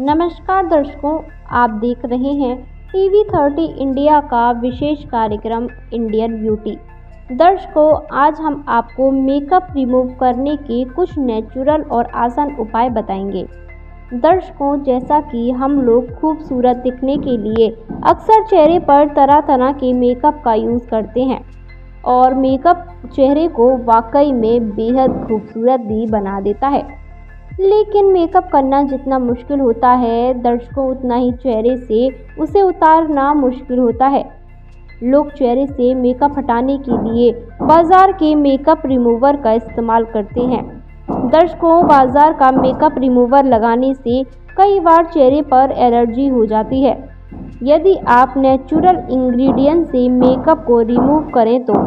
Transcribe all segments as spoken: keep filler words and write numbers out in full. नमस्कार दर्शकों, आप देख रहे हैं टीवी थर्टी इंडिया का विशेष कार्यक्रम इंडियन ब्यूटी। दर्शकों, आज हम आपको मेकअप रिमूव करने के कुछ नेचुरल और आसान उपाय बताएंगे। दर्शकों, जैसा कि हम लोग खूबसूरत दिखने के लिए अक्सर चेहरे पर तरह तरह के मेकअप का यूज़ करते हैं और मेकअप चेहरे को वाकई में बेहद खूबसूरत भी बना देता है, लेकिन मेकअप करना जितना मुश्किल होता है दर्शकों, उतना ही चेहरे से उसे उतारना मुश्किल होता है। लोग चेहरे से मेकअप हटाने के लिए बाज़ार के मेकअप रिमूवर का इस्तेमाल करते हैं। दर्शकों, बाज़ार का मेकअप रिमूवर लगाने से कई बार चेहरे पर एलर्जी हो जाती है। यदि आप नेचुरल इंग्रेडिएंट से मेकअप को रिमूव करें तो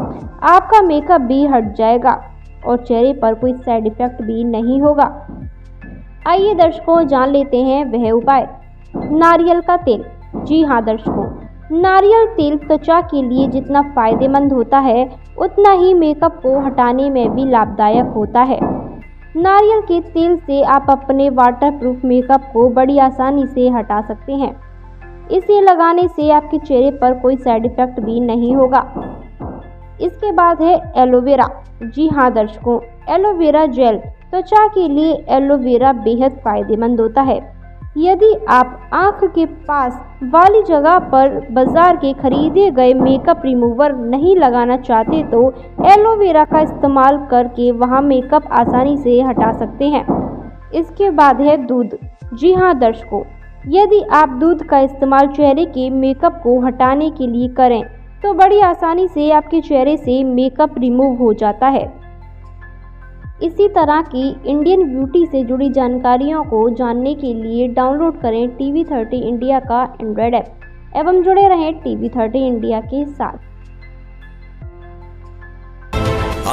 आपका मेकअप भी हट जाएगा और चेहरे पर कोई साइड इफ़ेक्ट भी नहीं होगा। आइए दर्शकों, जान लेते हैं वह उपाय। नारियल का तेल। जी हाँ दर्शकों, नारियल तेल त्वचा के लिए जितना फ़ायदेमंद होता है उतना ही मेकअप को हटाने में भी लाभदायक होता है। नारियल के तेल से आप अपने वाटरप्रूफ मेकअप को बड़ी आसानी से हटा सकते हैं। इसे लगाने से आपके चेहरे पर कोई साइड इफ़ेक्ट भी नहीं होगा। इसके बाद है एलोवेरा। जी हाँ दर्शकों, एलोवेरा जेल। त्वचा के लिए एलोवेरा बेहद फ़ायदेमंद होता है। यदि आप आँख के पास वाली जगह पर बाज़ार के खरीदे गए मेकअप रिमूवर नहीं लगाना चाहते तो एलोवेरा का इस्तेमाल करके वहाँ मेकअप आसानी से हटा सकते हैं। इसके बाद है दूध। जी हाँ दर्शकों, यदि आप दूध का इस्तेमाल चेहरे के मेकअप को हटाने के लिए करें तो बड़ी आसानी से आपके चेहरे से मेकअप रिमूव हो जाता है। इसी तरह की इंडियन ब्यूटी से जुड़ी जानकारियों को जानने के लिए डाउनलोड करें टीवी थर्टी इंडिया का एंड्रॉयड ऐप एवं जुड़े रहें टीवी थर्टी इंडिया के साथ।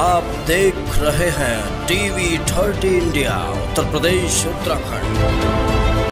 आप देख रहे हैं TV thirty India, Uttar Pradesh Uttarakhand.